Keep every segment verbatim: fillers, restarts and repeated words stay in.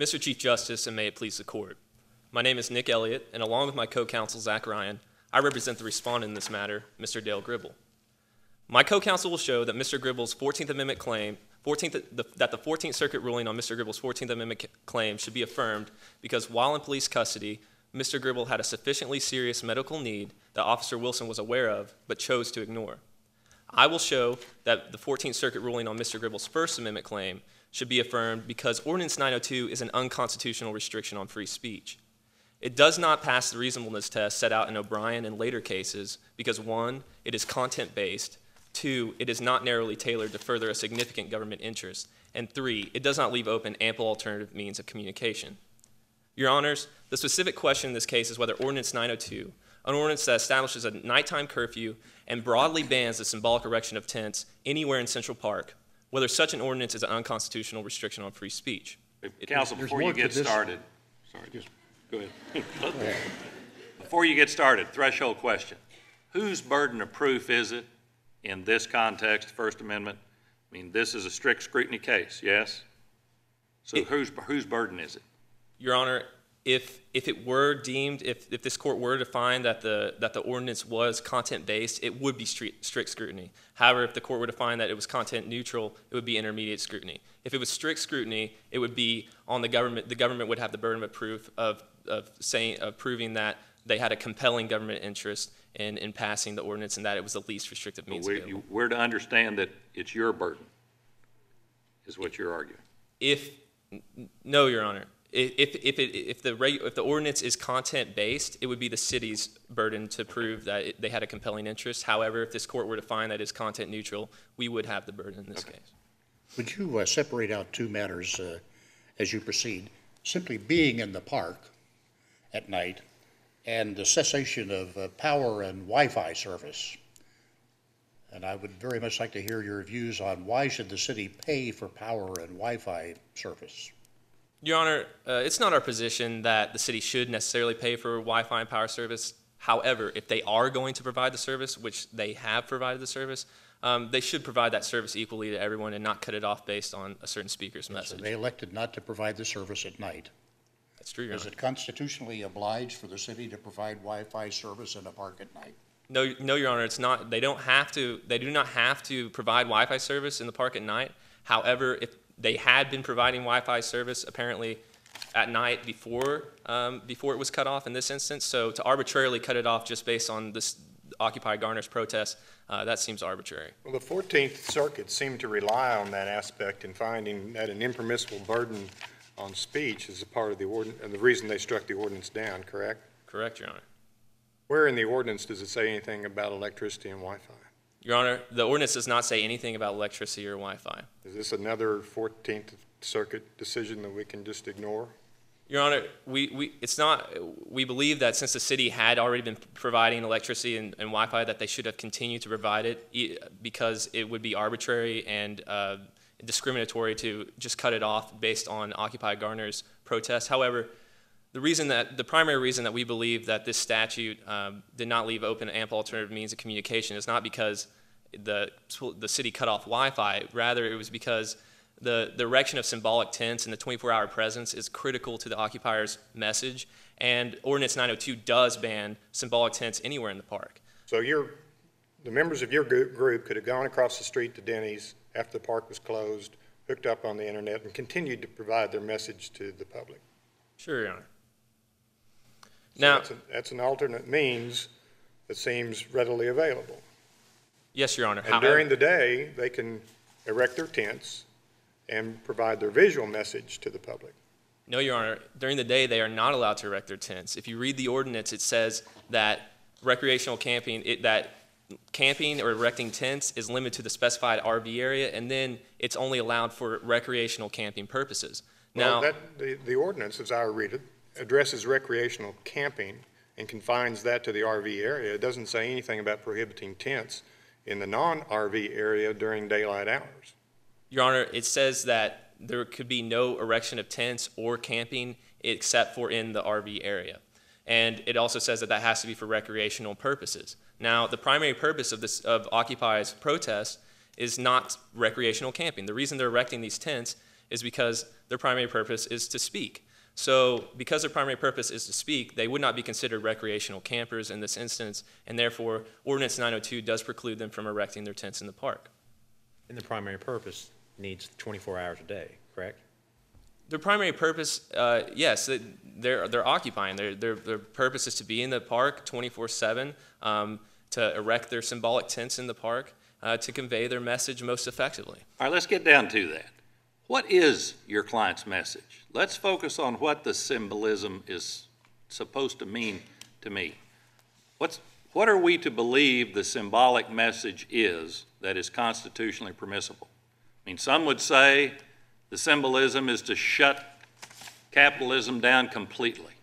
Mister Chief Justice, and may it please the court. My name is Nick Elliott, and along with my co-counsel, Zach Ryan, I represent the respondent in this matter, Mister Dale Gribble. My co-counsel will show that Mister Gribble's fourteenth Amendment claim, fourteenth, the, that the fourteenth Circuit ruling on Mister Gribble's fourteenth Amendment claim should be affirmed because while in police custody, Mister Gribble had a sufficiently serious medical need that Officer Wilson was aware of but chose to ignore. I will show that the fourteenth Circuit ruling on Mister Gribble's First Amendment claim should be affirmed because Ordinance nine oh two is an unconstitutional restriction on free speech. It does not pass the reasonableness test set out in O'Brien and later cases because, one, it is content-based, two, it is not narrowly tailored to further a significant government interest, and three, it does not leave open ample alternative means of communication. Your Honors, the specific question in this case is whether Ordinance nine oh two, an ordinance that establishes a nighttime curfew and broadly bans the symbolic erection of tents anywhere in Central Park, whether such an ordinance is an unconstitutional restriction on free speech. Counsel, before you get started, sorry, just go ahead. Before you get started, threshold question. Whose burden of proof is it in this context, First Amendment? I mean, this is a strict scrutiny case, yes? So it, whose, whose burden is it? Your Honor, if, if it were deemed, if, if this court were to find that the, that the ordinance was content-based, it would be strict, strict scrutiny. However, if the court were to find that it was content-neutral, it would be intermediate scrutiny. If it was strict scrutiny, it would be on the government. The government would have the burden of proof of, of, saying, of proving that they had a compelling government interest in, in passing the ordinance and that it was the least restrictive means well, we're, available. You, we're to understand that it's your burden, is what you're arguing. If, no, Your Honor. If, if, it, if, the regu if the ordinance is content-based, it would be the city's burden to prove that it, they had a compelling interest. However, if this court were to find that it's content-neutral, we would have the burden in this okay. case. Would you uh, separate out two matters uh, as you proceed? Simply being in the park at night and the cessation of uh, power and Wi-Fi service. And I would very much like to hear your views on why should the city pay for power and Wi-Fi service? Your Honor, uh, it's not our position that the city should necessarily pay for Wi-Fi and power service. However, if they are going to provide the service, which they have provided the service, um, they should provide that service equally to everyone and not cut it off based on a certain speaker's yes, message. So they elected not to provide the service at night. That's true, Your Honor. Is it constitutionally obliged for the city to provide Wi-Fi service in a park at night? No, no, Your Honor, it's not. They don't have to. They do not have to provide Wi-Fi service in the park at night. However, if they had been providing Wi-Fi service apparently at night before um, before it was cut off in this instance. So to arbitrarily cut it off just based on this Occupy Gardner's protest, uh, that seems arbitrary. Well, the fourteenth Circuit seemed to rely on that aspect in finding that an impermissible burden on speech is a part of the ordinance, and the reason they struck the ordinance down, correct? Correct, Your Honor. Where in the ordinance does it say anything about electricity and Wi-Fi? Your Honor, the ordinance does not say anything about electricity or Wi-Fi. Is this another fourteenth Circuit decision that we can just ignore? Your Honor, we, we, it's not, we believe that since the city had already been providing electricity and, and Wi-Fi that they should have continued to provide it because it would be arbitrary and uh, discriminatory to just cut it off based on Occupy Gardner's protest. However, The reason that the primary reason that we believe that this statute um, did not leave open ample alternative means of communication is not because the the city cut off Wi-Fi. Rather, it was because the the erection of symbolic tents and the twenty-four hour presence is critical to the occupier's message. And Ordinance nine oh two does ban symbolic tents anywhere in the park. So your the members of your group could have gone across the street to Denny's after the park was closed, hooked up on the internet, and continued to provide their message to the public. Sure, Your Honor. So now, that's, a, that's an alternate means that seems readily available. Yes, Your Honor. And however, during the day, they can erect their tents and provide their visual message to the public. No, Your Honor. During the day, they are not allowed to erect their tents. If you read the ordinance, it says that recreational camping, it, that camping or erecting tents is limited to the specified R V area, and then it's only allowed for recreational camping purposes. Now, well, that, the, the ordinance, as I read it, addresses recreational camping and confines that to the R V area. It doesn't say anything about prohibiting tents in the non-R V area during daylight hours. Your Honor, it says that there could be no erection of tents or camping except for in the R V area. And it also says that that has to be for recreational purposes. Now, the primary purpose of this of Occupy's protest is not recreational camping. The reason they're erecting these tents is because their primary purpose is to speak. So because their primary purpose is to speak, they would not be considered recreational campers in this instance, and therefore Ordinance nine oh two does preclude them from erecting their tents in the park. And the primary purpose needs twenty-four hours a day, correct? Their primary purpose, uh, yes, they're, they're occupying. Their, their, their purpose is to be in the park twenty-four seven, um, to erect their symbolic tents in the park, uh, to convey their message most effectively. All right, let's get down to that. What is your client's message? Let's focus on what the symbolism is supposed to mean to me. What's, what are we to believe the symbolic message is that is constitutionally permissible? I mean, some would say the symbolism is to shut capitalism down completely.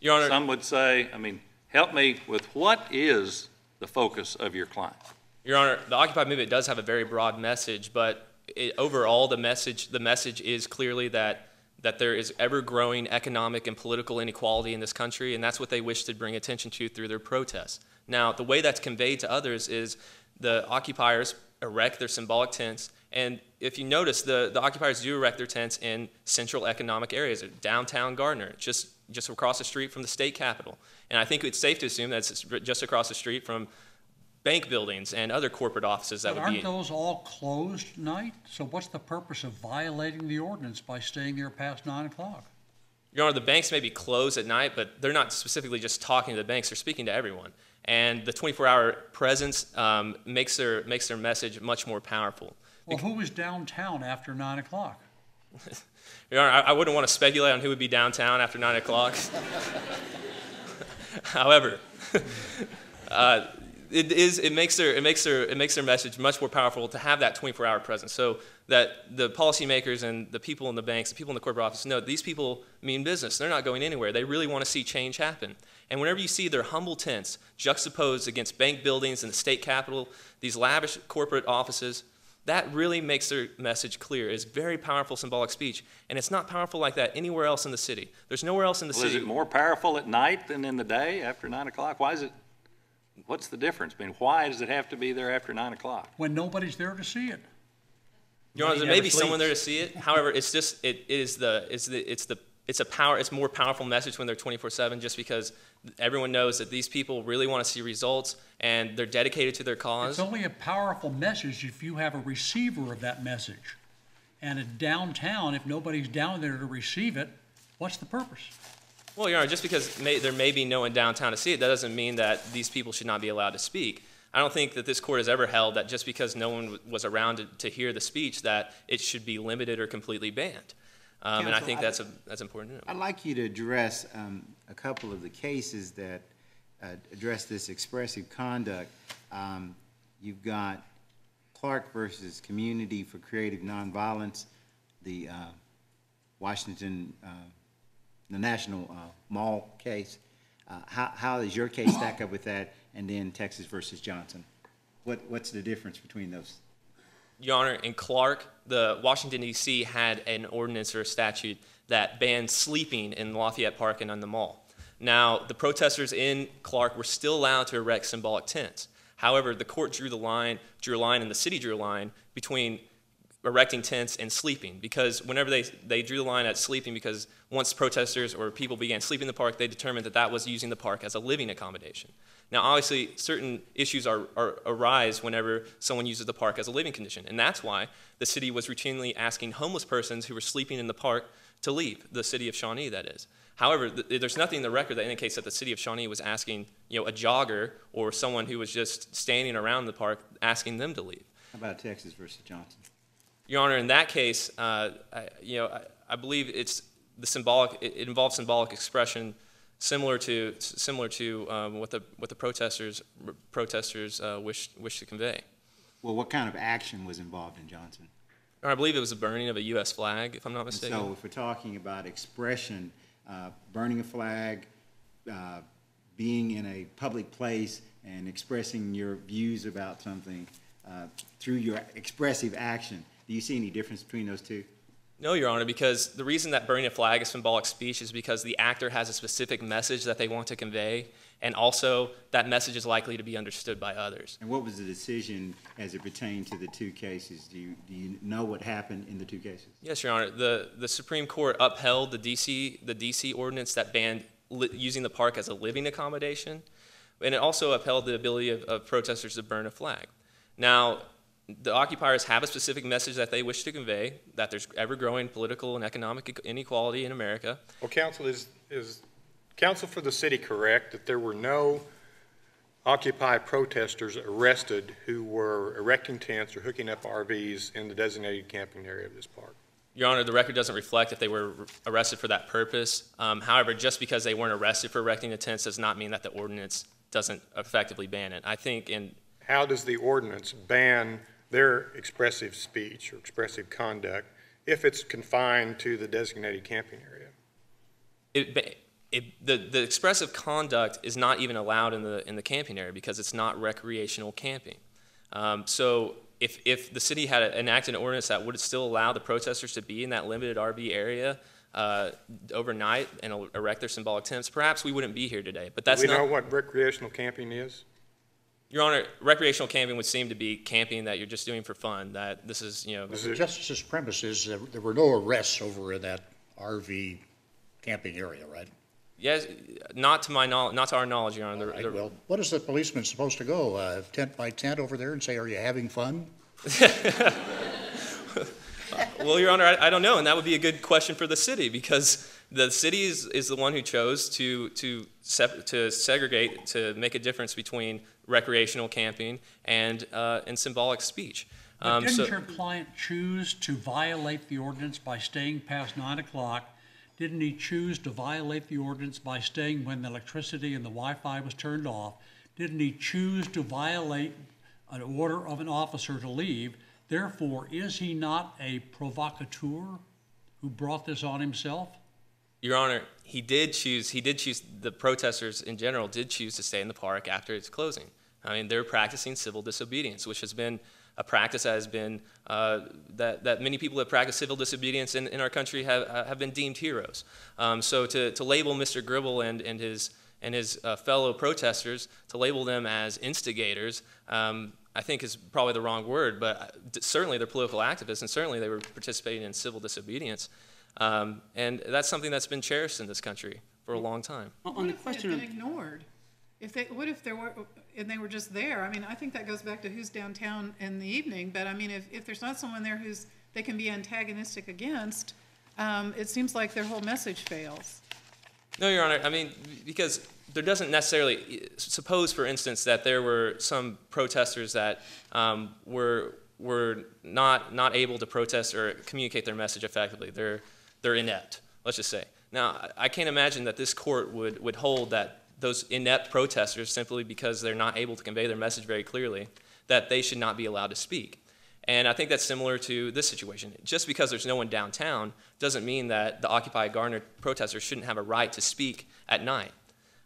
Your Honor, some would say, I mean, help me with what is the focus of your client? Your Honor, the Occupy movement does have a very broad message, but it, overall the message, the message is clearly that, that there is ever-growing economic and political inequality in this country, and that's what they wish to bring attention to through their protests. Now, the way that's conveyed to others is the occupiers erect their symbolic tents, and if you notice, the, the occupiers do erect their tents in central economic areas, downtown Gardner, just, just across the street from the state capitol. And I think it's safe to assume that it's just across the street from bank buildings and other corporate offices that but would be. But aren't those all closed tonight? So what's the purpose of violating the ordinance by staying here past nine o'clock? Your Honor, the banks may be closed at night, but they're not specifically just talking to the banks, they're speaking to everyone. And the twenty-four hour presence um, makes, their, makes their message much more powerful. Well, who was downtown after nine o'clock? Your Honor, I, I wouldn't want to speculate on who would be downtown after nine o'clock. However, uh, it, is, it, makes their, it, makes their, it makes their message much more powerful to have that twenty-four hour presence, so that the policymakers and the people in the banks, the people in the corporate office know that these people mean business. They're not going anywhere. They really want to see change happen. And whenever you see their humble tents juxtaposed against bank buildings and the state capitol, these lavish corporate offices, that really makes their message clear. It's very powerful symbolic speech, and it's not powerful like that anywhere else in the city. There's nowhere else in the well, city. Is it more powerful at night than in the day after nine o'clock? Why is it, what's the difference? I mean, why does it have to be there after nine o'clock? When nobody's there to see it. Your Honor, there may be sleeps. someone there to see it. However, it's just, it, it is the, it's the, it's the, It's a power, it's a more powerful message when they're twenty-four seven, just because everyone knows that these people really want to see results and they're dedicated to their cause. It's only a powerful message if you have a receiver of that message. And in downtown, if nobody's down there to receive it, what's the purpose? Well, Your Honor, just because may, there may be no one downtown to see it, that doesn't mean that these people should not be allowed to speak. I don't think that this court has ever held that just because no one was around to, to hear the speech that it should be limited or completely banned. Um, Counsel, and I think that's, a, that's important to know. I'd like you to address um, a couple of the cases that uh, address this expressive conduct. Um, you've got Clark versus Community for Creative Nonviolence, the uh, Washington, uh, the National uh, Mall case. Uh, how, how does your case stack up with that? And then Texas versus Johnson. What, what's the difference between those? Your Honor, in Clark, the Washington, D C had an ordinance or a statute that banned sleeping in Lafayette Park and on the mall. Now, the protesters in Clark were still allowed to erect symbolic tents. However, the court drew the line, drew a line, and the city drew a line between erecting tents and sleeping, because whenever they, they drew the line at sleeping, because once protesters or people began sleeping in the park, they determined that that was using the park as a living accommodation. Now, obviously, certain issues are, are, arise whenever someone uses the park as a living condition, and that's why the city was routinely asking homeless persons who were sleeping in the park to leave, the city of Shawnee, that is. However, th there's nothing in the record that indicates that the city of Shawnee was asking, you know, a jogger or someone who was just standing around the park, asking them to leave. How about Texas versus Johnson? Your Honor, in that case, uh, I, you know, I, I believe it's the symbolic. It, it involves symbolic expression, similar to similar to um, what the what the protesters protesters uh, wish wish to convey. Well, what kind of action was involved in Johnson? I believe it was the burning of a U S flag, if I'm not mistaken. And so, if we're talking about expression, uh, burning a flag, uh, being in a public place, and expressing your views about something uh, through your expressive action. Do you see any difference between those two? No, Your Honor, because the reason that burning a flag is symbolic speech is because the actor has a specific message that they want to convey, and also that message is likely to be understood by others. And what was the decision as it pertained to the two cases? Do you, do you know what happened in the two cases? Yes, Your Honor. The, the Supreme Court upheld the D C the D C ordinance that banned li using the park as a living accommodation, and it also upheld the ability of, of protesters to burn a flag. Now, the occupiers have a specific message that they wish to convey, that there's ever-growing political and economic inequality in America. Well, counsel, is, is counsel for the city correct that there were no Occupy protesters arrested who were erecting tents or hooking up R Vs in the designated camping area of this park? Your Honor, the record doesn't reflect if they were arrested for that purpose. Um, however, just because they weren't arrested for erecting the tents does not mean that the ordinance doesn't effectively ban it. I think in... How does the ordinance ban their expressive speech or expressive conduct if it's confined to the designated camping area? It, it, the, the expressive conduct is not even allowed in the, in the camping area because it's not recreational camping. Um, so if, if the city had enacted an ordinance that would still allow the protesters to be in that limited R V area uh, overnight and erect their symbolic tents, perhaps we wouldn't be here today. But that's we not- We know what recreational camping is? Your Honor, recreational camping would seem to be camping that you're just doing for fun, that this is, you know. The Justice's premise is that there were no arrests over that R V camping area, right? Yes, not to my knowledge, not to our knowledge, Your Honor. Right, the, the, well, what is the policeman supposed to go, uh, tent by tent over there and say, are you having fun? Well, Your Honor, I, I don't know, and that would be a good question for the city, because the city is, is the one who chose to, to, sep to segregate, to make a difference between recreational camping and, uh, and symbolic speech. Um, didn't so your client choose to violate the ordinance by staying past nine o'clock? Didn't he choose to violate the ordinance by staying when the electricity and the Wi-Fi was turned off? Didn't he choose to violate an order of an officer to leave? Therefore, is he not a provocateur who brought this on himself? Your Honor, he did choose, he did choose, the protesters in general did choose to stay in the park after its closing. I mean, they're practicing civil disobedience, which has been a practice that has been, uh, that, that many people that practice civil disobedience in, in our country have, uh, have been deemed heroes. Um, so to, to label Mister Gribble and, and his, and his uh, fellow protesters, to label them as instigators, um, I think is probably the wrong word, but certainly they're political activists, and certainly they were participating in civil disobedience. Um, and that's something that's been cherished in this country for a long time. Well, on the question of ignored, if they, what if there were, and they were just there? I mean, I think that goes back to who's downtown in the evening. But I mean, if, if there's not someone there who's they can be antagonistic against, um, it seems like their whole message fails. No, Your Honor. I mean, because there doesn't necessarily suppose, for instance, that there were some protesters that um, were were not not able to protest or communicate their message effectively. They're They're inept, let's just say. Now, I can't imagine that this court would, would hold that those inept protesters, simply because they're not able to convey their message very clearly, that they should not be allowed to speak. And I think that's similar to this situation. Just because there's no one downtown doesn't mean that the Occupy Gardner protesters shouldn't have a right to speak at night.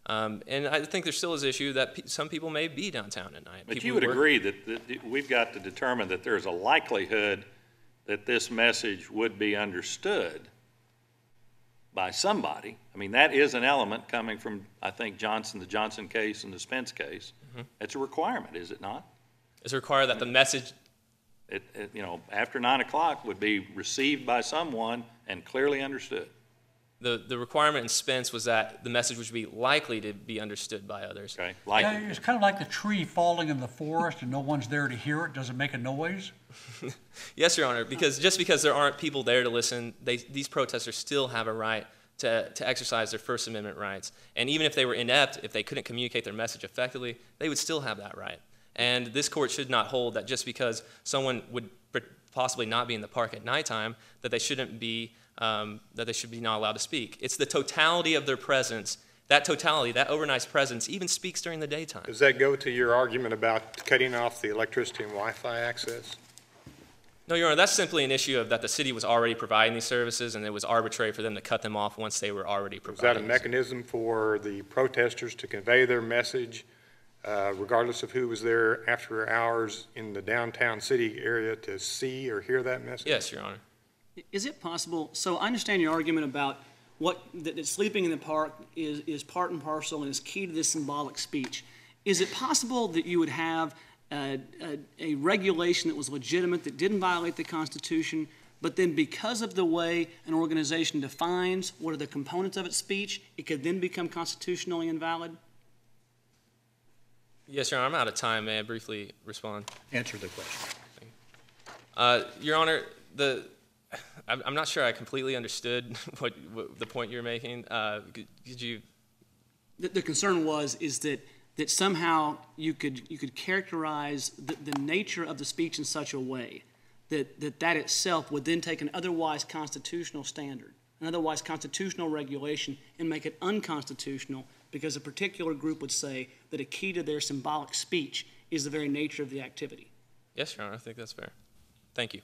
Um, and I think there still is an issue that pe some people may be downtown at night. But people you would agree that, that we've got to determine that there's a likelihood that this message would be understood by somebody. I mean, that is an element coming from, I think, Johnson, the Johnson case and the Spence case. Mm-hmm. It's a requirement, is it not? It's required that the message... It, it, you know, after nine o'clock would be received by someone and clearly understood. The, the requirement in Spence was that the message would be likely to be understood by others. Okay, likely. Yeah, it's kind of like the tree falling in the forest and no one's there to hear it. Does it make a noise? Yes, Your Honor, because just because there aren't people there to listen, they, these protesters still have a right to, to exercise their First Amendment rights. And even if they were inept, if they couldn't communicate their message effectively, they would still have that right. And this court should not hold that just because someone would possibly not be in the park at nighttime, that they shouldn't be, um, that they should be not allowed to speak. It's the totality of their presence. That totality, that overnight presence, even speaks during the daytime. Does that go to your argument about cutting off the electricity and Wi-Fi access? No, Your Honor, that's simply an issue of that the city was already providing these services and it was arbitrary for them to cut them off once they were already providing. Is that a mechanism for the protesters to convey their message uh, regardless of who was there after hours in the downtown city area to see or hear that message? Yes, Your Honor. Is it possible, so I understand your argument about what that, that sleeping in the park is, is part and parcel and is key to this symbolic speech. Is it possible that you would have a, a, a regulation that was legitimate, that didn't violate the Constitution, but then because of the way an organization defines what are the components of its speech, it could then become constitutionally invalid? Yes, Your Honor, I'm out of time. May I briefly respond? Answer the question. Uh, Your Honor, the, I'm not sure I completely understood what, what the point you're making. Uh, could, could you? The, the concern was is that that somehow you could you could characterize the, the nature of the speech in such a way that, that that itself would then take an otherwise constitutional standard, an otherwise constitutional regulation, and make it unconstitutional because a particular group would say that a key to their symbolic speech is the very nature of the activity. Yes, Your Honor, I think that's fair. Thank you.